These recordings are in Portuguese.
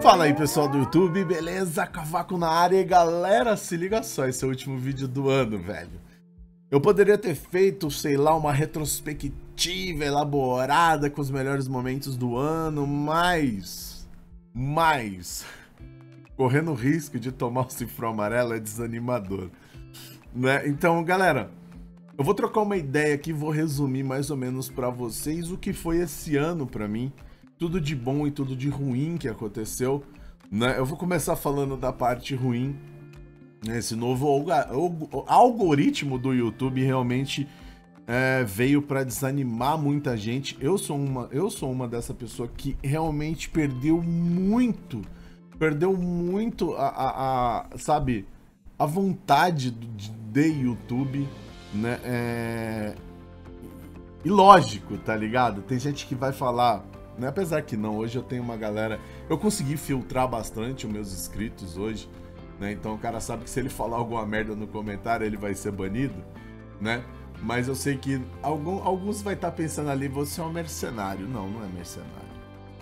Fala aí pessoal do YouTube, beleza? Cavaco na área e galera, se liga só, esse é o último vídeo do ano, velho. Eu poderia ter feito, sei lá, uma retrospectiva elaborada com os melhores momentos do ano, mas correndo o risco de tomar o cifrão amarelo é desanimador, né? Então, galera, eu vou trocar uma ideia aqui, vou resumir mais ou menos pra vocês o que foi esse ano pra mim. Tudo de bom e tudo de ruim que aconteceu, né? Eu vou começar falando da parte ruim, né? Esse novo algoritmo do YouTube realmente veio para desanimar muita gente. Eu sou uma dessa pessoa que realmente perdeu muito sabe, a vontade de YouTube, né? E lógico, tá ligado? Tem gente que vai falar, né? Apesar que não, hoje eu tenho uma galera... Eu consegui filtrar bastante os meus inscritos hoje, né? Então o cara sabe que se ele falar alguma merda no comentário, ele vai ser banido, né? Mas eu sei que alguns vai estar pensando ali, você é um mercenário. Não, não é mercenário.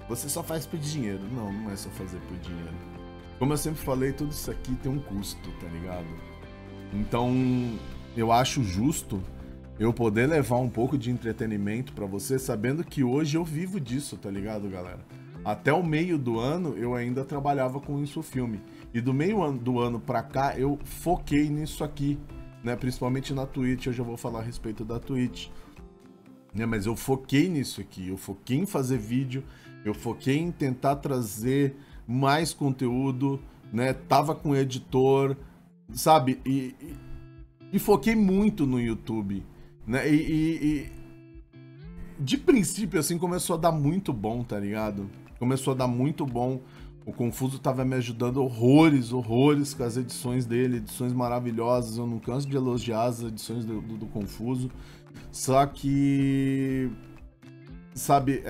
Você só faz por dinheiro. Não, não é só fazer por dinheiro. Como eu sempre falei, tudo isso aqui tem um custo, tá ligado? Então, eu acho justo eu poder levar um pouco de entretenimento pra você, sabendo que hoje eu vivo disso, tá ligado, galera? Até o meio do ano, eu ainda trabalhava com isso, filme. E do meio do ano pra cá, eu foquei nisso aqui, né? Principalmente na Twitch, hoje eu vou falar a respeito da Twitch, né? Mas eu foquei nisso aqui, eu foquei em fazer vídeo, eu foquei em tentar trazer mais conteúdo, né? Tava com o editor, sabe? E foquei muito no YouTube, né? E de princípio, assim, começou a dar muito bom, tá ligado? Começou a dar muito bom. O Confuso tava me ajudando horrores com as edições dele, edições maravilhosas. Eu não canso de elogiar as edições do Confuso. Só que, sabe,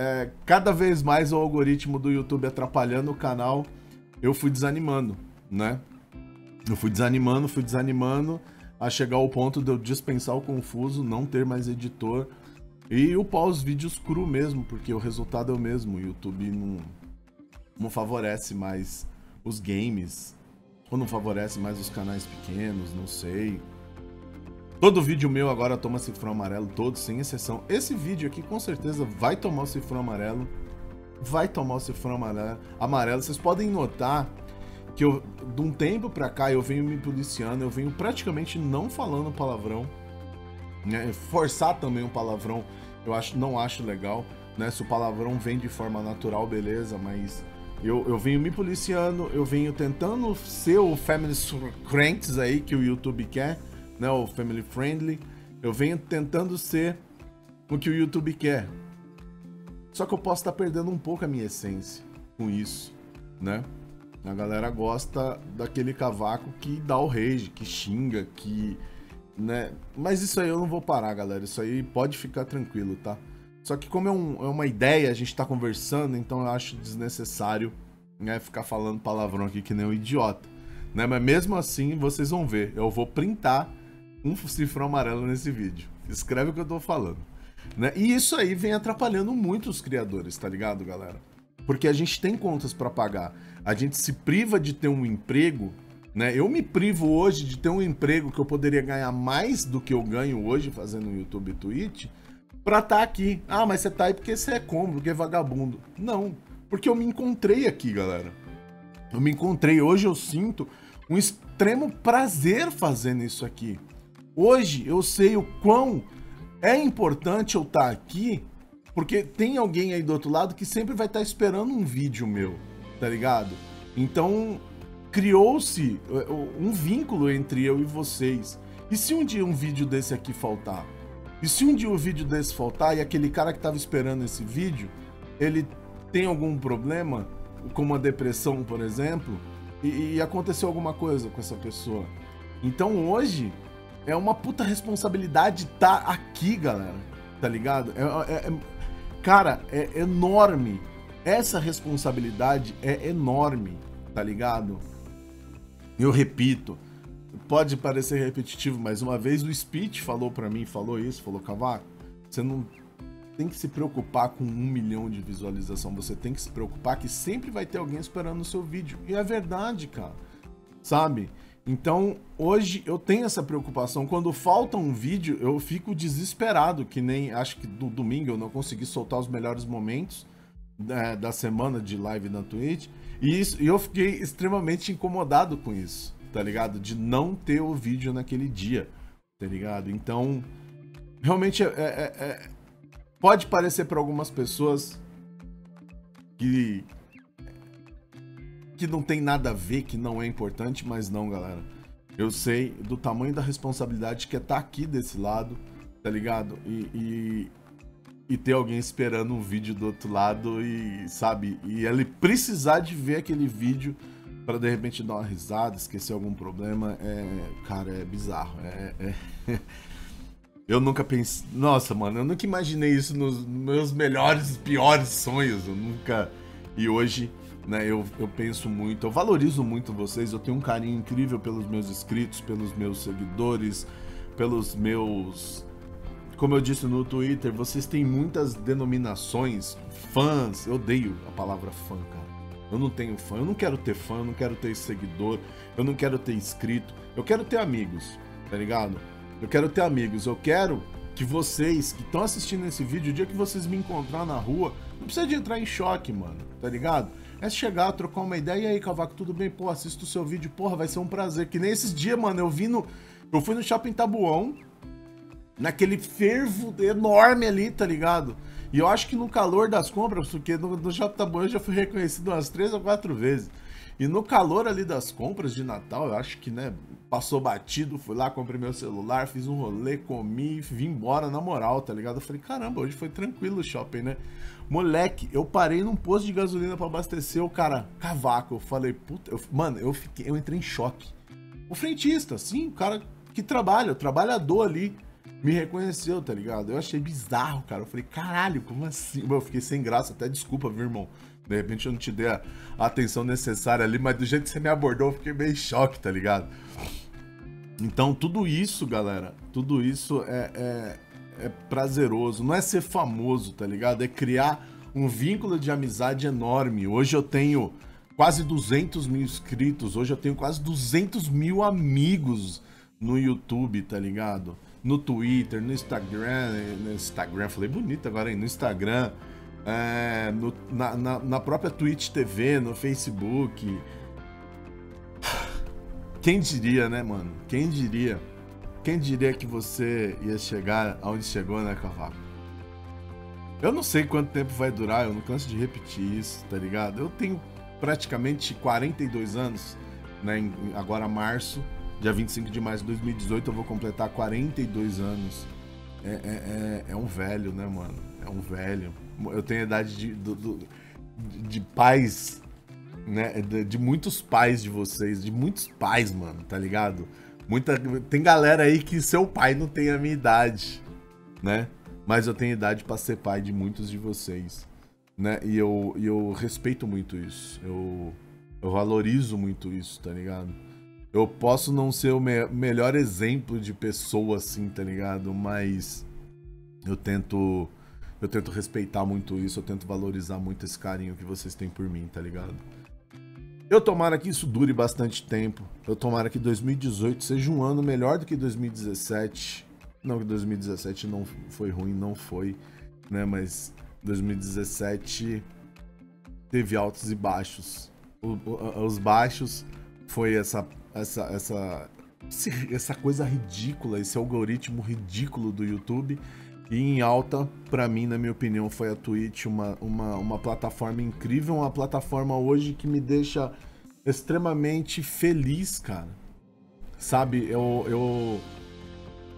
cada vez mais o algoritmo do YouTube atrapalhando o canal, eu fui desanimando, né? Eu fui desanimando. A chegar ao ponto de eu dispensar o Confuso, não ter mais editor e upar os vídeos cru mesmo, porque o resultado é o mesmo. O YouTube não favorece mais os games, ou não favorece mais os canais pequenos, não sei. Todo vídeo meu agora toma cifrão amarelo, todo, sem exceção. Esse vídeo aqui com certeza vai tomar o cifrão amarelo, amarelo. Vocês podem notar que eu, de um tempo pra cá, eu venho me policiando, eu venho praticamente não falando palavrão, né? Forçar também um palavrão, eu acho, não acho legal, né? Se o palavrão vem de forma natural, beleza, mas eu venho me policiando, eu venho tentando ser o family crentes aí que o YouTube quer, né? O family friendly, eu venho tentando ser o que o YouTube quer, só que eu posso estar perdendo um pouco a minha essência com isso, né? A galera gosta daquele Cavaco que dá o rage, que xinga, que, né? Mas isso aí eu não vou parar, galera. Isso aí pode ficar tranquilo, tá? Só que como é uma ideia, a gente tá conversando, então eu acho desnecessário, né, ficar falando palavrão aqui que nem um idiota, né? Mas mesmo assim, vocês vão ver. Eu vou printar um cifrão amarelo nesse vídeo. Escreve o que eu tô falando, né? E isso aí vem atrapalhando muito os criadores, tá ligado, galera? Porque a gente tem contas para pagar. A gente se priva de ter um emprego, né? Eu me privo hoje de ter um emprego que eu poderia ganhar mais do que eu ganho hoje fazendo YouTube e Twitch pra estar aqui. Ah, mas você tá aí porque você é cômodo, porque é vagabundo. Não, porque eu me encontrei aqui, galera. Eu me encontrei. Hoje eu sinto um extremo prazer fazendo isso aqui. Hoje eu sei o quão é importante eu estar aqui, porque tem alguém aí do outro lado que sempre vai estar esperando um vídeo meu, tá ligado? Então, criou-se um vínculo entre eu e vocês. E se um dia um vídeo desse aqui faltar? E se um dia um vídeo desse faltar e aquele cara que tava esperando esse vídeo, ele tem algum problema, como uma depressão, por exemplo, e aconteceu alguma coisa com essa pessoa? Então, hoje, é uma puta responsabilidade tá aqui, galera, tá ligado? Cara, é enorme. Essa responsabilidade é enorme, tá ligado? Eu repito, pode parecer repetitivo, mas uma vez o Speech falou pra mim, falou isso, falou: Cavaco, você não tem que se preocupar com 1 milhão de visualização. Você tem que se preocupar que sempre vai ter alguém esperando o seu vídeo. E é verdade, cara. Sabe? Então, hoje eu tenho essa preocupação. Quando falta um vídeo, eu fico desesperado. Que nem, acho que do domingo eu não consegui soltar os melhores momentos da semana de live na Twitch. E isso, eu fiquei extremamente incomodado com isso, tá ligado? De não ter o vídeo naquele dia, tá ligado? Então, realmente pode parecer para algumas pessoas que não tem nada a ver, que não é importante, mas não, galera. Eu sei do tamanho da responsabilidade que é estar aqui desse lado, tá ligado? E ter alguém esperando um vídeo do outro lado e, sabe, e ele precisar de ver aquele vídeo pra de repente dar uma risada, esquecer algum problema, cara, é bizarro. Eu nunca pensei... Nossa, mano, eu nunca imaginei isso nos meus melhores e piores sonhos. Eu nunca... E hoje, né, eu penso muito, eu valorizo muito vocês, eu tenho um carinho incrível pelos meus inscritos, pelos meus seguidores, pelos meus... Como eu disse no Twitter, vocês têm muitas denominações, fãs. Eu odeio a palavra fã, cara. Eu não tenho fã, eu não quero ter fã, eu não quero ter seguidor, eu não quero ter inscrito. Eu quero ter amigos, tá ligado? Eu quero ter amigos, eu quero que vocês que estão assistindo esse vídeo, o dia que vocês me encontrar na rua, não precisa de entrar em choque, mano, tá ligado? É chegar, trocar uma ideia, e aí, Cavaco, tudo bem? Pô, assisto o seu vídeo, porra, vai ser um prazer. Que nem esses dias, mano, eu fui no shopping Tabuão, naquele fervo enorme ali, tá ligado? E eu acho que no calor das compras, porque no shopping Tabuão eu já fui reconhecido umas 3 ou 4 vezes. E no calor ali das compras de Natal, eu acho que, né, passou batido, fui lá, comprei meu celular, fiz um rolê, comi, vim embora na moral, tá ligado? Eu falei, caramba, hoje foi tranquilo o shopping, né? Moleque, eu parei num posto de gasolina pra abastecer, o cara, Cavaco, eu falei, puta, mano, eu entrei em choque. O frentista, sim, o cara que trabalha, o trabalhador ali, me reconheceu, tá ligado? Eu achei bizarro, cara. Eu falei, caralho, como assim? Eu fiquei sem graça, até desculpa, meu irmão. De repente eu não te dei a atenção necessária ali, mas do jeito que você me abordou, eu fiquei meio em choque, tá ligado? Então, tudo isso, galera, tudo isso é prazeroso. Não é ser famoso, tá ligado? É criar um vínculo de amizade enorme. Hoje eu tenho quase 200 mil inscritos, hoje eu tenho quase 200 mil amigos no YouTube, tá ligado? No Twitter, no Instagram, falei bonito agora, hein? No Instagram, na própria Twitch TV, no Facebook. Quem diria, né, mano? Quem diria? Quem diria que você ia chegar aonde chegou, né, Cavaco? Eu não sei quanto tempo vai durar, eu não canso de repetir isso, tá ligado? Eu tenho praticamente 42 anos, né, agora março. Dia 25 de março de 2018 eu vou completar 42 anos. É um velho, né, mano? É um velho. Eu tenho a idade de pais, né? De muitos pais de vocês, de muitos pais, mano, tá ligado? Tem galera aí que seu pai não tem a minha idade, né? Mas eu tenho idade pra ser pai de muitos de vocês, né? E eu respeito muito isso. Eu valorizo muito isso, tá ligado? Eu posso não ser o melhor exemplo de pessoa, assim, tá ligado? Mas eu tento respeitar muito isso, eu tento valorizar muito esse carinho que vocês têm por mim, tá ligado? Eu tomara que isso dure bastante tempo. Eu tomara que 2018 seja um ano melhor do que 2017. Não, que 2017 não foi ruim, não foi, né? Mas 2017 teve altos e baixos. Os baixos foi essa coisa ridícula, esse algoritmo ridículo do YouTube. E em alta, pra mim, na minha opinião, foi a Twitch, uma plataforma incrível, uma plataforma hoje que me deixa extremamente feliz, cara. Sabe,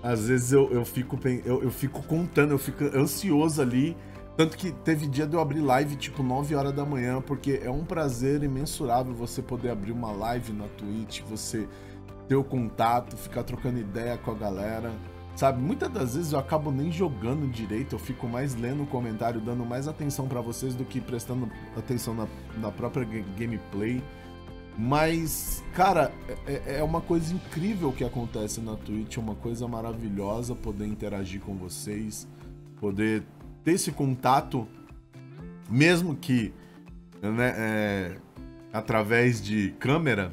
às vezes eu fico contando, eu fico ansioso ali. Tanto que teve dia de eu abrir live, tipo, 9 horas da manhã, porque é um prazer imensurável você poder abrir uma live na Twitch, você ter o contato, ficar trocando ideia com a galera, sabe? Muitas das vezes eu acabo nem jogando direito, eu fico mais lendo o comentário, dando mais atenção pra vocês do que prestando atenção na própria gameplay. Mas, cara, é uma coisa incrível que acontece na Twitch, é uma coisa maravilhosa poder interagir com vocês, poder ter esse contato, mesmo que, né, através de câmera,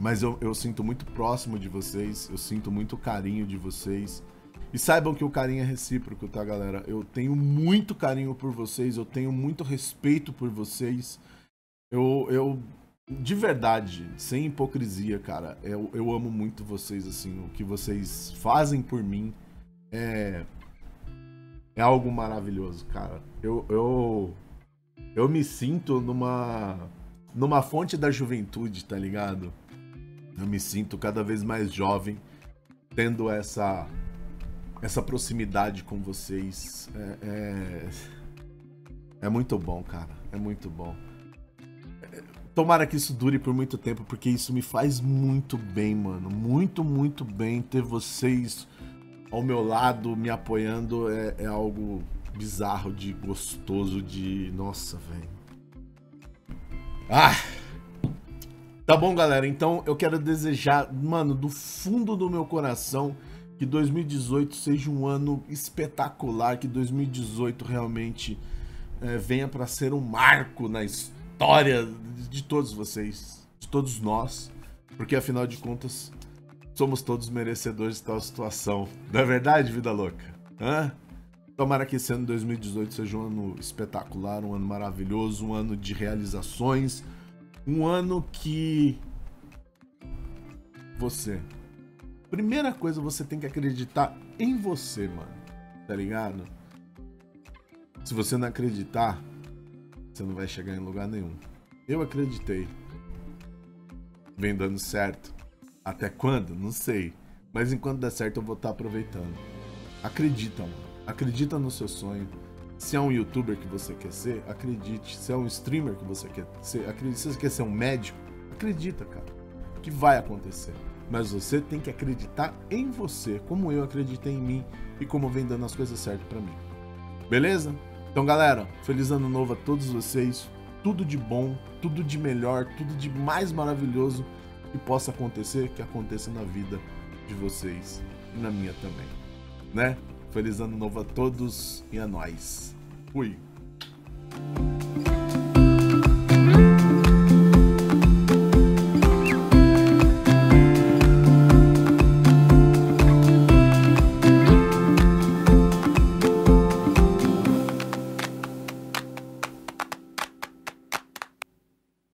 mas eu sinto muito próximo de vocês, eu sinto muito carinho de vocês. E saibam que o carinho é recíproco, tá, galera? Eu tenho muito carinho por vocês, eu tenho muito respeito por vocês. Eu de verdade, sem hipocrisia, cara, eu amo muito vocês, assim. O que vocês fazem por mim é algo maravilhoso, cara. Eu me sinto numa fonte da juventude, tá ligado? Eu me sinto cada vez mais jovem, tendo essa proximidade com vocês. É muito bom, cara. É muito bom. Tomara que isso dure por muito tempo, porque isso me faz muito bem, mano. Muito, muito bem ter vocês ao meu lado, me apoiando, é algo bizarro, de gostoso, de... Nossa, velho. Ah! Tá bom, galera. Então, eu quero desejar, mano, do fundo do meu coração, que 2018 seja um ano espetacular, que 2018 realmente venha pra ser um marco na história de todos vocês, de todos nós, porque, afinal de contas, somos todos merecedores de tal situação. Não é verdade, vida louca? Hã? Tomara que esse ano 2018 seja um ano espetacular, um ano maravilhoso, um ano de realizações, um ano que você... Primeira coisa, você tem que acreditar em você, mano, tá ligado? Se você não acreditar, você não vai chegar em lugar nenhum. Eu acreditei. Vem dando certo. Até quando? Não sei. Mas enquanto der certo, eu vou estar aproveitando. Acredita, mano. Acredita no seu sonho. Se é um youtuber que você quer ser, acredite. Se é um streamer que você quer ser, acredite. Se você quer ser um médico, acredita, cara. Que vai acontecer. Mas você tem que acreditar em você, como eu acreditei em mim e como vem dando as coisas certas pra mim. Beleza? Então, galera, feliz ano novo a todos vocês. Tudo de bom, tudo de melhor, tudo de mais maravilhoso que possa acontecer, que aconteça na vida de vocês e na minha também, né? Feliz ano novo a todos e a nós. Fui!